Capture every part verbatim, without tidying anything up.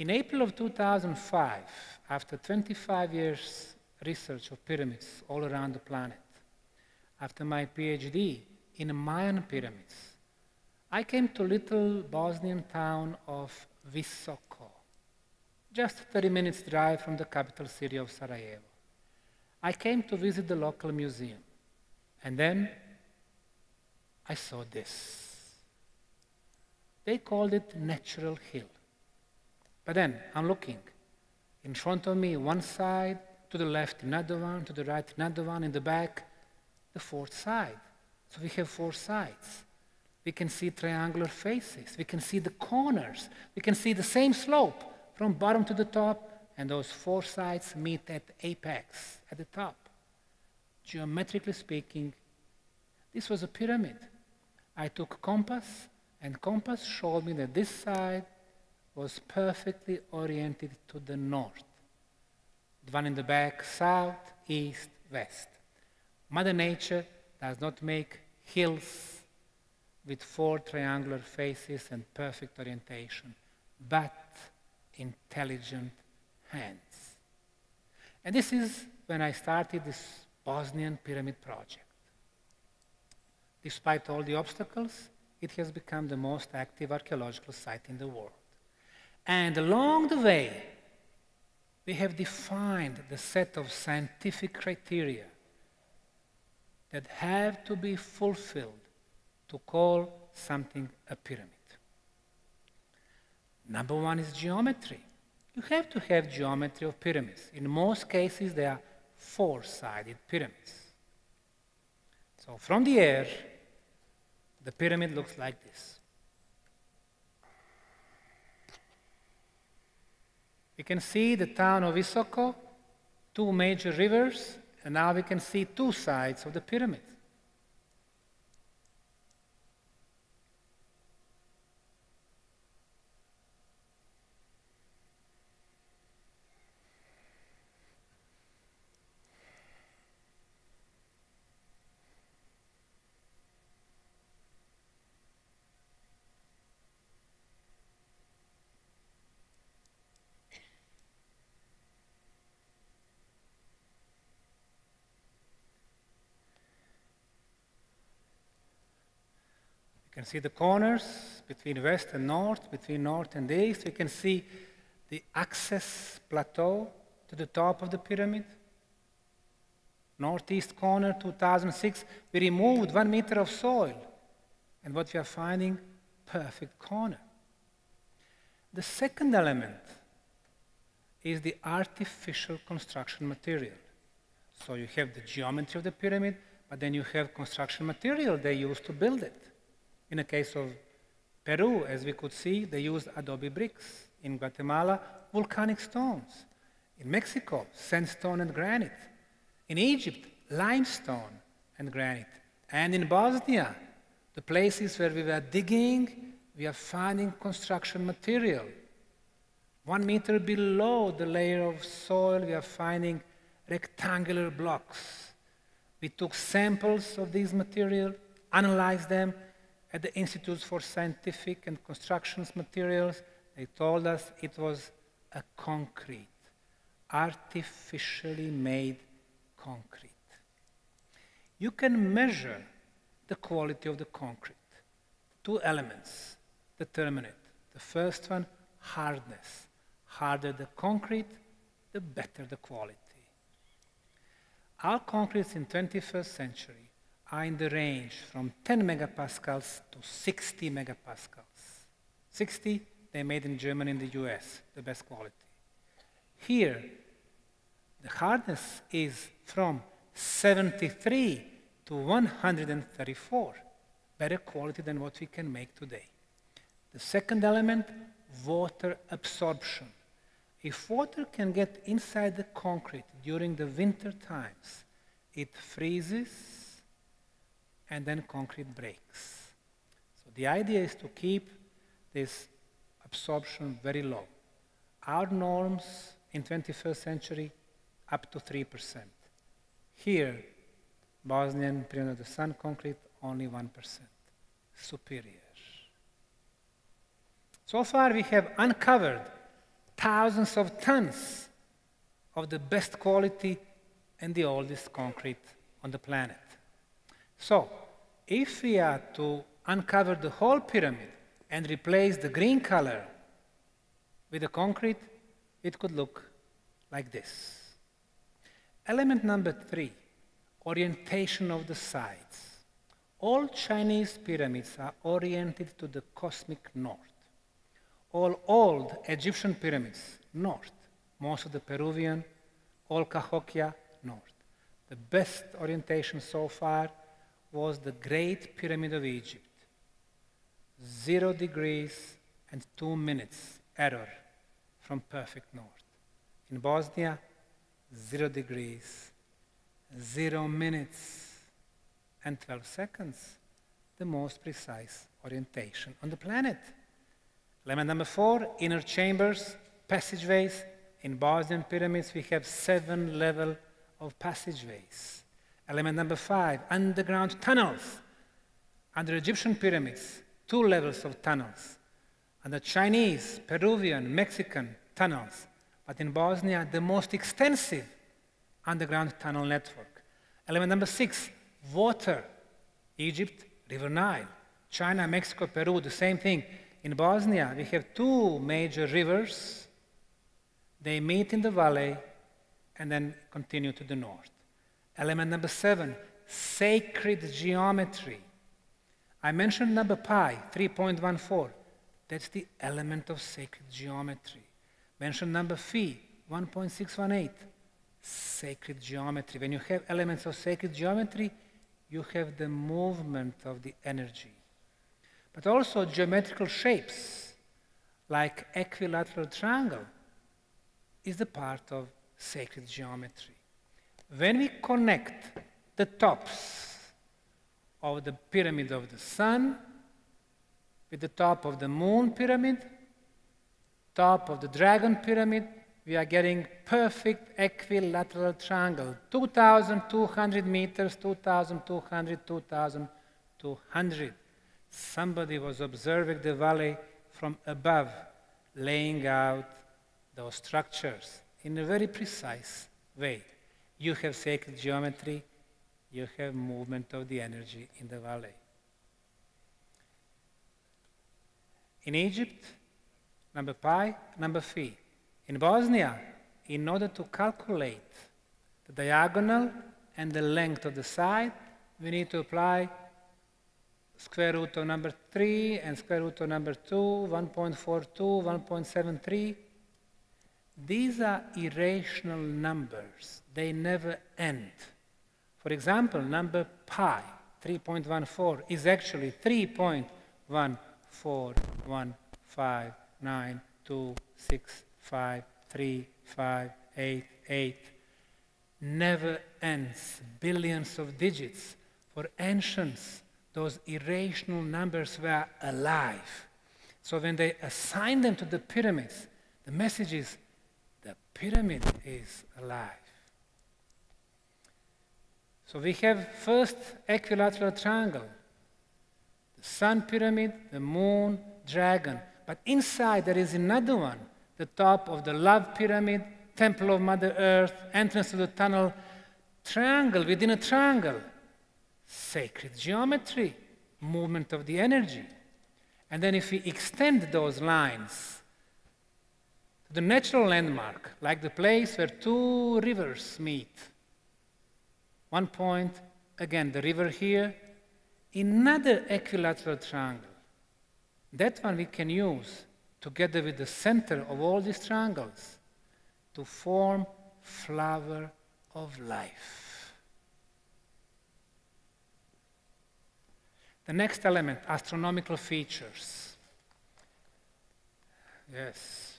In April of two thousand five, after twenty-five years research of pyramids all around the planet, after my PhD in Mayan pyramids, I came to little Bosnian town of Visoko, just thirty minutes drive from the capital city of Sarajevo. I came to visit the local museum, and then I saw this. They called it Natural Hill. But then I'm looking. In front of me, one side, to the left, another one, to the right, another one, in the back, the fourth side. So we have four sides. We can see triangular faces. We can see the corners. We can see the same slope from bottom to the top, and those four sides meet at apex, at the top. Geometrically speaking, this was a pyramid. I took compass, and compass showed me that this side was perfectly oriented to the north. The one in the back, south, east, west. Mother Nature does not make hills with four triangular faces and perfect orientation, but intelligent hands. And this is when I started this Bosnian Pyramid Project. Despite all the obstacles, it has become the most active archaeological site in the world. And along the way, we have defined the set of scientific criteria that have to be fulfilled to call something a pyramid. Number one is geometry. You have to have geometry of pyramids. In most cases, they are four-sided pyramids. So from the air, the pyramid looks like this. We can see the town of Visoko, two major rivers, and now we can see two sides of the pyramid. We can see the corners between west and north, between north and east. We can see the access plateau to the top of the pyramid. Northeast corner, two thousand six, we removed one meter of soil. And what we are finding, perfect corner. The second element is the artificial construction material. So you have the geometry of the pyramid, but then you have construction material they used to build it. In the case of Peru, as we could see, they used adobe bricks. In Guatemala, volcanic stones. In Mexico, sandstone and granite. In Egypt, limestone and granite. And in Bosnia, the places where we were digging, we are finding construction material. One meter below the layer of soil, we are finding rectangular blocks. We took samples of these material, analyzed them, at the Institutes for Scientific and Construction Materials, they told us it was a concrete, artificially made concrete. You can measure the quality of the concrete. Two elements determine it. The first one, hardness. Harder the concrete, the better the quality. Our concretes in twenty-first century are in the range from ten megapascals to sixty megapascals. sixty, they made in Germany and the U S, the best quality. Here, the hardness is from seventy-three to one hundred thirty-four, better quality than what we can make today. The second element, water absorption. If water can get inside the concrete during the winter times, it freezes, and then concrete breaks. So the idea is to keep this absorption very low. Our norms in twenty-first century, up to three percent. Here, Bosnian Pyramid of the Sun concrete, only one percent, superior. So far we have uncovered thousands of tons of the best quality and the oldest concrete on the planet. So, if we are to uncover the whole pyramid and replace the green color with the concrete, it could look like this. Element number three, orientation of the sides. All Chinese pyramids are oriented to the cosmic north. All old Egyptian pyramids, north. Most of the Peruvian, all Cahokia, north. The best orientation so far was the Great Pyramid of Egypt. Zero degrees and two minutes error from perfect north. In Bosnia, zero degrees, zero minutes and twelve seconds, the most precise orientation on the planet. Element number four, inner chambers, passageways. In Bosnian pyramids, we have seven levels of passageways. Element number five, underground tunnels. Under Egyptian pyramids, two levels of tunnels. Under Chinese, Peruvian, Mexican tunnels. But in Bosnia, the most extensive underground tunnel network. Element number six, water. Egypt, River Nile. China, Mexico, Peru, the same thing. In Bosnia, we have two major rivers. They meet in the valley and then continue to the north. Element number seven, sacred geometry. I mentioned number pi, three point one four. That's the element of sacred geometry. Mentioned number phi, one point six one eight. Sacred geometry. When you have elements of sacred geometry, you have the movement of the energy. But also geometrical shapes, like equilateral triangle, is the part of sacred geometry. When we connect the tops of the pyramid of the sun with the top of the moon pyramid, top of the dragon pyramid, we are getting perfect equilateral triangle, two thousand two hundred meters, two thousand two hundred, two thousand two hundred. Somebody was observing the valley from above, laying out those structures in a very precise way. You have sacred geometry, you have movement of the energy in the valley. In Egypt, number pi, number phi. In Bosnia, in order to calculate the diagonal and the length of the side, we need to apply square root of number three and square root of number two, one point four two, one point seven three. These are irrational numbers. They never end. For example, number pi, three point one four, is actually three point one four one five nine two six five three five eight eight. Never ends. Billions of digits. For ancients, those irrational numbers were alive. So when they assigned them to the pyramids, the message is, the pyramid is alive. So we have first equilateral triangle, the sun pyramid, the moon, dragon. But inside there is another one, the top of the love pyramid, temple of Mother Earth, entrance to the tunnel, triangle within a triangle, sacred geometry, movement of the energy. And then if we extend those lines, the natural landmark, like the place where two rivers meet. One point, again, the river here, another equilateral triangle. That one we can use, together with the center of all these triangles, to form flower of life. The next element, astronomical features. Yes.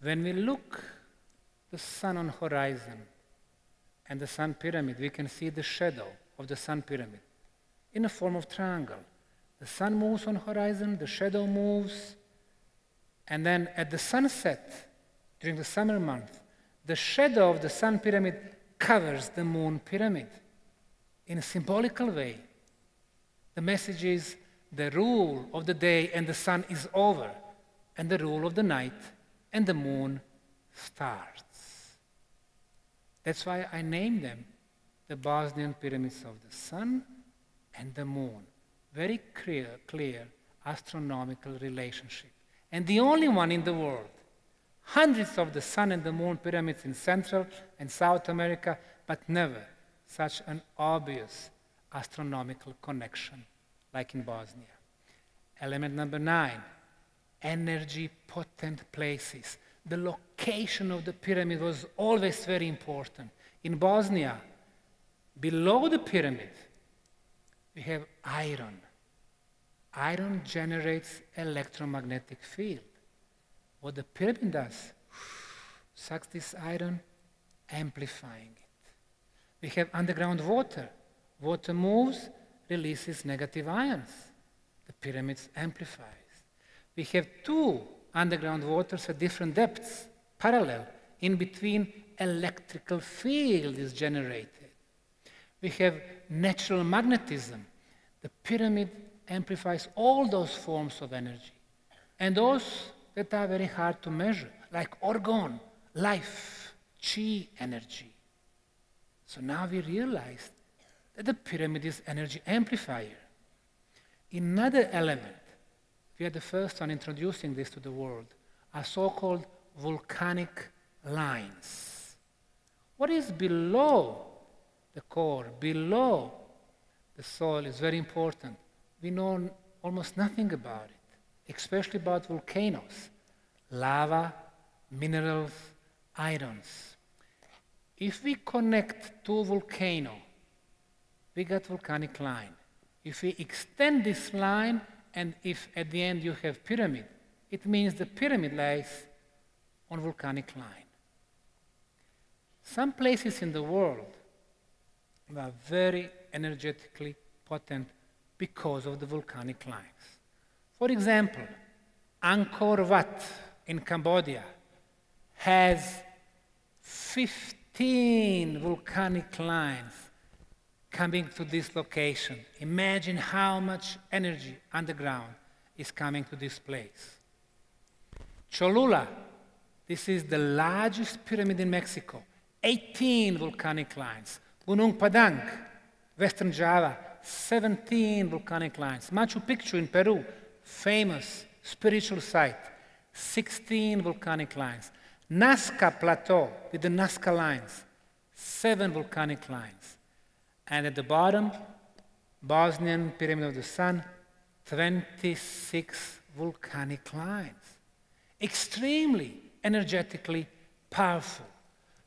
When we look the sun on horizon and the sun pyramid, we can see the shadow of the sun pyramid in a form of triangle. The sun moves on horizon, the shadow moves, and then at the sunset, during the summer month, the shadow of the sun pyramid covers the moon pyramid in a symbolical way. The message is the rule of the day and the sun is over, and the rule of the night and the moon starts. That's why I named them the Bosnian pyramids of the sun and the moon. Very clear, clear astronomical relationship. And the only one in the world. Hundreds of the sun and the moon pyramids in Central and South America, but never such an obvious astronomical connection like in Bosnia. Element number nine, energy potent places. The location of the pyramid was always very important. In Bosnia, below the pyramid, we have iron. Iron generates electromagnetic field. What the pyramid does, sucks this iron, amplifying it. We have underground water. Water moves, releases negative ions. The pyramids amplifies. We have two underground waters at different depths, parallel. In between, electrical field is generated. We have natural magnetism. The pyramid amplifies all those forms of energy, and those that are very hard to measure, like orgon, life, chi energy. So now we realized that the pyramid is energy amplifier. Another element, we are the first one introducing this to the world, are so-called volcanic lines. What is below the core, below the soil is very important. We know almost nothing about it, especially about volcanoes, lava, minerals, irons. If we connect to a volcano, we got volcanic line. If we extend this line, and if at the end you have pyramid, it means the pyramid lies on volcanic line. Some places in the world are very energetically potent because of the volcanic lines. For example, Angkor Wat in Cambodia has fifteen volcanic lines coming to this location. Imagine how much energy underground is coming to this place. Cholula, this is the largest pyramid in Mexico, eighteen volcanic lines. Gunung Padang, Western Java, seventeen volcanic lines. Machu Picchu in Peru, famous spiritual site, sixteen volcanic lines. Nazca Plateau with the Nazca lines, seven volcanic lines. And at the bottom, Bosnian Pyramid of the Sun, twenty-six volcanic lines. Extremely energetically powerful.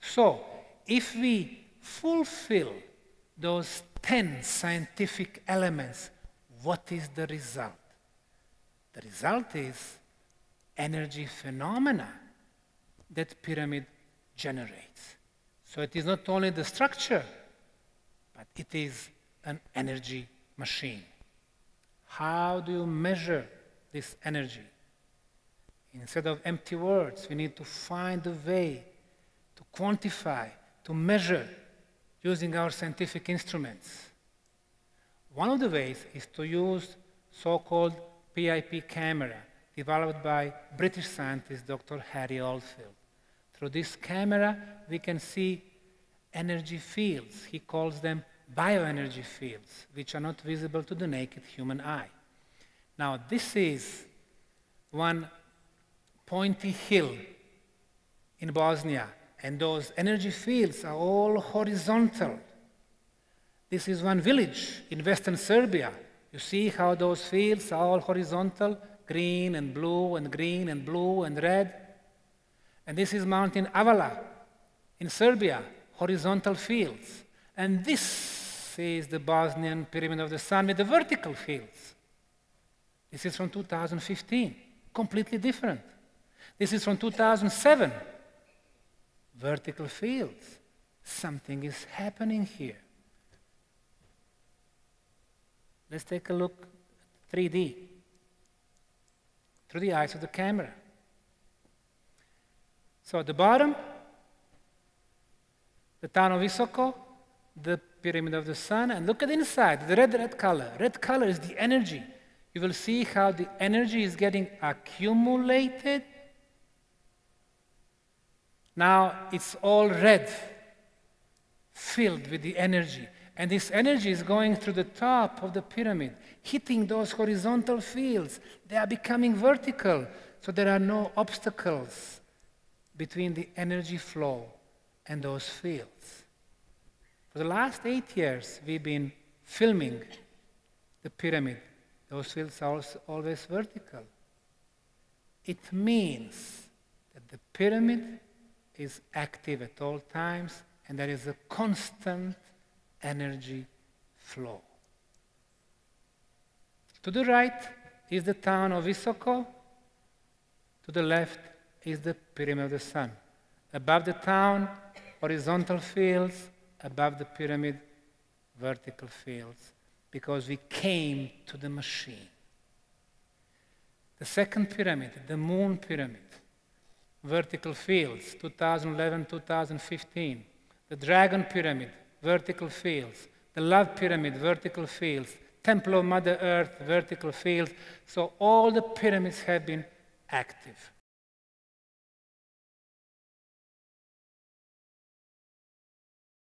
So, if we fulfill those ten scientific elements, what is the result? The result is energy phenomena that pyramid generates. So it is not only the structure, but it is an energy machine. How do you measure this energy? Instead of empty words, we need to find a way to quantify, to measure using our scientific instruments. One of the ways is to use so-called P I P camera, developed by British scientist Doctor Harry Oldfield. Through this camera, we can see energy fields. He calls them bioenergy fields, which are not visible to the naked human eye. Now, this is one pointy hill in Bosnia, and those energy fields are all horizontal. This is one village in Western Serbia. You see how those fields are all horizontal, green and blue and green and blue and red. And this is Mount Avala in Serbia, horizontal fields. And this is the Bosnian Pyramid of the Sun with the vertical fields. This is from two thousand fifteen, completely different. This is from two thousand seven. Vertical fields. Something is happening here. Let's take a look at three D through the eyes of the camera. So at the bottom, the town of Visoko, the Pyramid of the Sun, and look at the inside, the red, red color. Red color is the energy. You will see how the energy is getting accumulated Now it's all red, filled with the energy. And this energy is going through the top of the pyramid, hitting those horizontal fields. They are becoming vertical, so there are no obstacles between the energy flow and those fields. For the last eight years, we've been filming the pyramid. Those fields are also always vertical. It means that the pyramid is active at all times, and there is a constant energy flow. To the right is the town of Visoko. To the left is the Pyramid of the Sun. Above the town, horizontal fields. Above the pyramid, vertical fields, because we came to the machine. The second pyramid, the Moon Pyramid, vertical fields, two thousand eleven to two thousand fifteen. The Dragon Pyramid, vertical fields. The Love Pyramid, vertical fields. Temple of Mother Earth, vertical fields. So all the pyramids have been active.